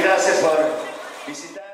Gracias por visitar.